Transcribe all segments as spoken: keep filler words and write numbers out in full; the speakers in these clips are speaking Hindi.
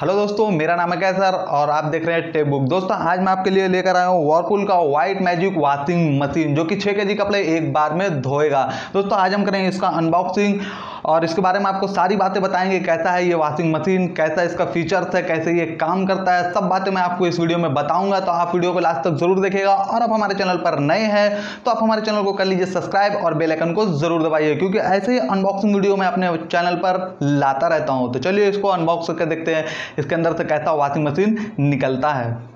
हेलो दोस्तों, मेरा नाम है कैसर और आप देख रहे हैं टेब बुक। दोस्तों आज मैं आपके लिए लेकर आया हूँ वॉरपुल का व्हाइट मैजिक वाशिंग मशीन जो कि छः के जी कपड़े एक बार में धोएगा। दोस्तों आज हम करेंगे इसका अनबॉक्सिंग और इसके बारे में आपको सारी बातें बताएंगे, कैसा है ये वाशिंग मशीन, कैसा इसका फीचर्स है, कैसे ये काम करता है, सब बातें मैं आपको इस वीडियो में बताऊंगा। तो आप वीडियो को लास्ट तक जरूर देखिएगा और आप हमारे चैनल पर नए हैं तो आप हमारे चैनल को कर लीजिए सब्सक्राइब और बेल आइकन को जरूर दबाइए, क्योंकि ऐसे ही अनबॉक्सिंग वीडियो मैं अपने चैनल पर लाता रहता हूँ। तो चलिए इसको अनबॉक्स करके देखते हैं इसके अंदर से कैसा वाशिंग मशीन निकलता है।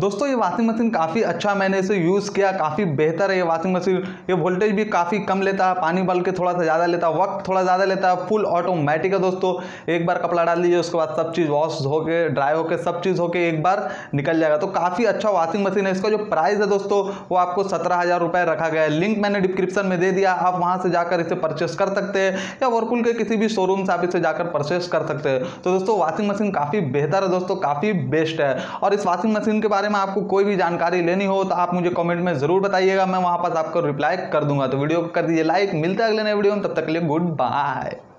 दोस्तों ये वाशिंग मशीन काफ़ी अच्छा, मैंने इसे यूज़ किया, काफ़ी बेहतर है ये वाशिंग मशीन। ये वोल्टेज भी काफ़ी कम लेता है, पानी बल्कि थोड़ा सा ज़्यादा लेता है, वक्त थोड़ा ज़्यादा लेता है। फुल ऑटोमेटिक है दोस्तों, एक बार कपड़ा डाल लीजिए, उसके बाद सब चीज़ वॉश होके ड्राई होके सब चीज़ होके एक बार निकल जाएगा। तो काफ़ी अच्छा वाशिंग मशीन है। इसका जो प्राइस है दोस्तों वो आपको सत्रह हज़ार रुपये रखा गया है। लिंक मैंने डिस्क्रिप्शन में दे दिया, आप वहाँ से जाकर इसे परचेस कर सकते हैं या वॉरपुल के किसी भी शोरूम से आप इसे जाकर परचेस कर सकते हैं। तो दोस्तों वाशिंग मशीन काफ़ी बेहतर है दोस्तों, काफ़ी बेस्ट है। और इस वाशिंग मशीन के बारे में आपको कोई भी जानकारी लेनी हो तो आप मुझे कमेंट में जरूर बताइएगा, मैं वहां पर आपको रिप्लाई कर दूंगा। तो वीडियो को कर दीजिए लाइक, मिलते हैं अगले नए वीडियो में, तब तक के लिए गुड बाय।